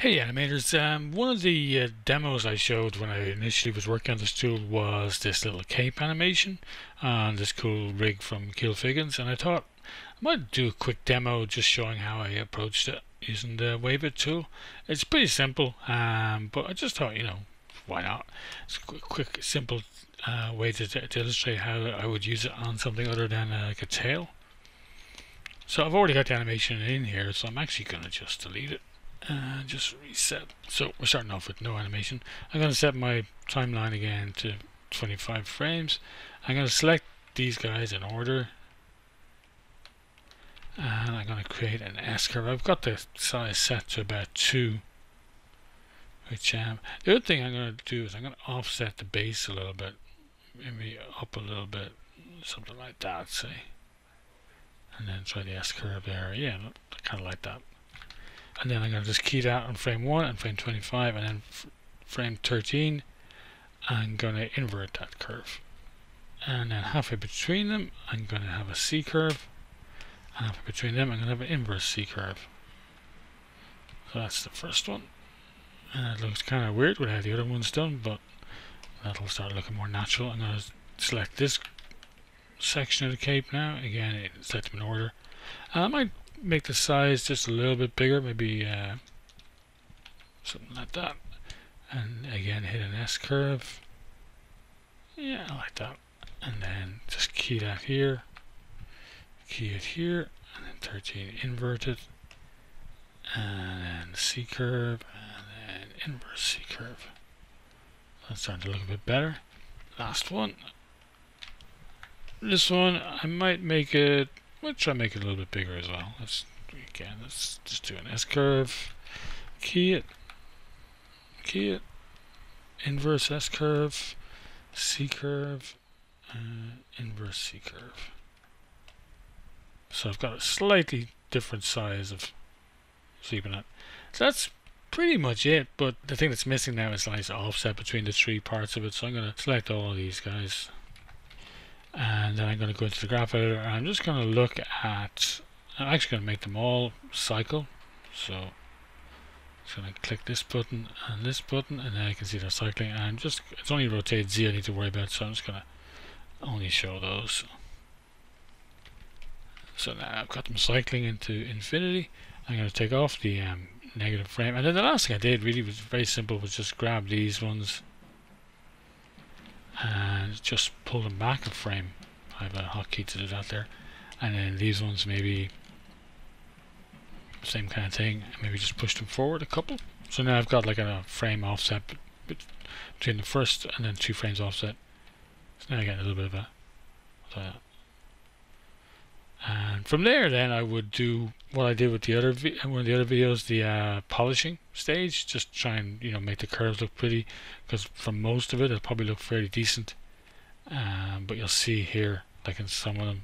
Hey animators, one of the demos I showed when I initially was working on this tool was this little cape animation on this cool rig from Kiel Figgins, and I thought I might do a quick demo just showing how I approached it using the Waybit tool. It's pretty simple, but I just thought, you know, why not? It's a quick simple way to illustrate how I would use it on something other than like a tail. So I've already got the animation in here, so I'm actually going to just delete it. Just reset. So we're starting off with no animation. I'm going to set my timeline again to 25 frames. I'm going to select these guys in order, and I'm going to create an S-curve. I've got the size set to about 2. Which the other thing I'm going to do is I'm going to offset the base a little bit, maybe up a little bit, something like that, say, and then try the S-curve there. Yeah, I kind of like that. And then I'm going to just key that on frame 1 and frame 25, and then frame 13 I'm going to invert that curve, and then halfway between them I'm going to have a C curve, and halfway between them I'm going to have an inverse C curve. So that's the first one, and it looks kind of weird with how the other one's done, but that'll start looking more natural. I'm going to select this section of the cape now, again select them in order, and I might make the size just a little bit bigger, maybe something like that, and again hit an S curve. Yeah, I like that. And then just key that here, key it here, and then 13 inverted, and then C curve, and then inverse C curve. That's starting to look a bit better. Last one. This one I might make it. Let's try to make it a little bit bigger as well. Let's just do an S curve, key it, inverse S curve, C curve, inverse C curve. So I've got a slightly different size of sleeping it. So that's pretty much it. But the thing that's missing now is a nice offset between the three parts of it. So I'm going to select all of these guys. And then I'm going to go into the graph editor, and I'm just going to look at, I'm actually going to make them all cycle. So I'm just going to click this button, and then I can see they're cycling. And I'm just, it's only rotate Z I need to worry about, so I'm just going to only show those. So now I've got them cycling into infinity. I'm going to take off the negative frame. And then the last thing I did really was very simple, was just grab these ones and just pull them back a frame. I have a hotkey to do that there. And then these ones, maybe same kind of thing, maybe just push them forward a couple. So now I've got like a frame offset between the first and then 2 frames offset. So now I get a little bit of a, and from there then I would do what I did with the other one of the other videos, the polishing stage. Just try and, you know, make the curves look pretty, because from most of it it'll probably look fairly decent, but you'll see here, like in some of them,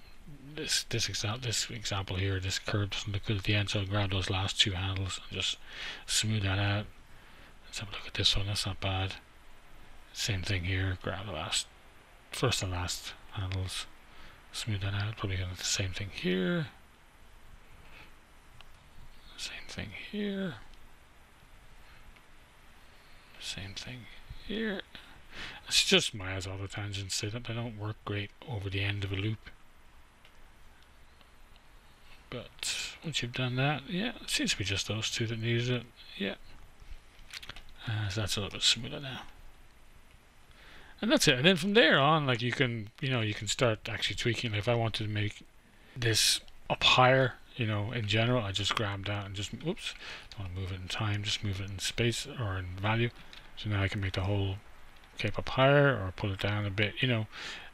this example here, this curve doesn't look good at the end, so I'll grab those last 2 handles and just smooth that out. Let's have a look at this one, that's not bad. Same thing here, grab the first and last handles, smooth that out. Probably gonna do the same thing here. Same thing here. Same thing here. It's just my eyes, all the tangents, they don't work great over the end of a loop. But once you've done that, yeah, it seems to be just those 2 that needed it. Yeah. So that's a little bit smoother now. And that's it. And then from there on, like you can start actually tweaking. Like if I wanted to make this up higher, you know, in general, I just grab that and just, oops, don't want to move it in time, just move it in space or in value. So now I can make the whole cape up higher or pull it down a bit. You know,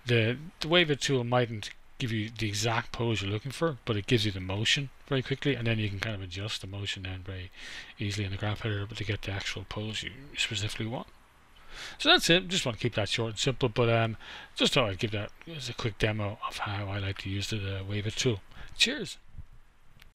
the Waybit tool mightn't give you the exact pose you're looking for, but it gives you the motion very quickly, and then you can kind of adjust the motion then very easily in the graph editor to get the actual pose you specifically want. So that's it. Just want to keep that short and simple, but just thought I'd give that as a quick demo of how I like to use the Waybit tool. Cheers.